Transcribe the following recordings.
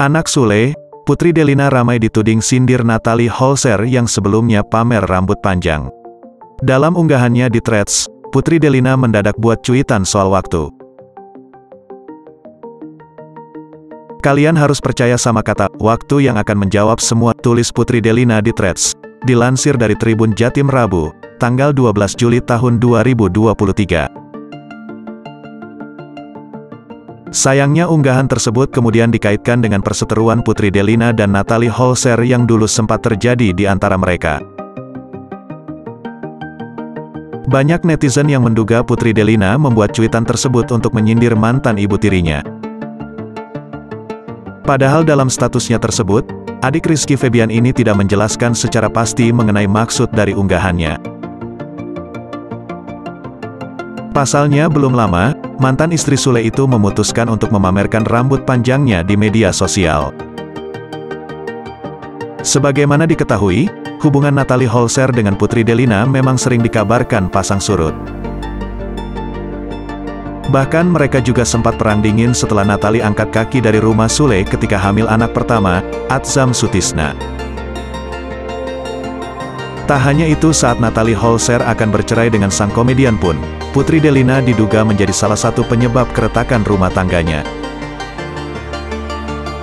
Anak Sule, Putri Delina ramai dituding sindir Nathalie Holscher yang sebelumnya pamer rambut panjang. Dalam unggahannya di Threads, Putri Delina mendadak buat cuitan soal waktu. Kalian harus percaya sama kata waktu yang akan menjawab semua, tulis Putri Delina di Threads. Dilansir dari Tribun Jatim Rabu, tanggal 12 Juli tahun 2023. Sayangnya unggahan tersebut kemudian dikaitkan dengan perseteruan Putri Delina dan Nathalie Holscher yang dulu sempat terjadi di antara mereka. Banyak netizen yang menduga Putri Delina membuat cuitan tersebut untuk menyindir mantan ibu tirinya. Padahal dalam statusnya tersebut, adik Rizky Febian ini tidak menjelaskan secara pasti mengenai maksud dari unggahannya. Pasalnya belum lama, mantan istri Sule itu memutuskan untuk memamerkan rambut panjangnya di media sosial. Sebagaimana diketahui, hubungan Nathalie Holscher dengan Putri Delina memang sering dikabarkan pasang surut. Bahkan mereka juga sempat perang dingin setelah Nathalie angkat kaki dari rumah Sule ketika hamil anak pertama, Adzam Sutisna. Tak hanya itu, saat Nathalie Holscher akan bercerai dengan sang komedian pun, Putri Delina diduga menjadi salah satu penyebab keretakan rumah tangganya.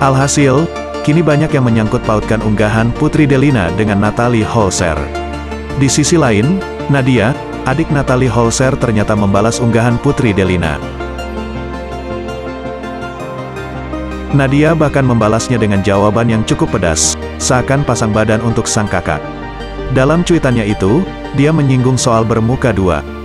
Alhasil, kini banyak yang menyangkut pautkan unggahan Putri Delina dengan Nathalie Holscher. Di sisi lain, Nadia, adik Nathalie Holscher, ternyata membalas unggahan Putri Delina. Nadia bahkan membalasnya dengan jawaban yang cukup pedas, seakan pasang badan untuk sang kakak. Dalam cuitannya itu, dia menyinggung soal bermuka dua.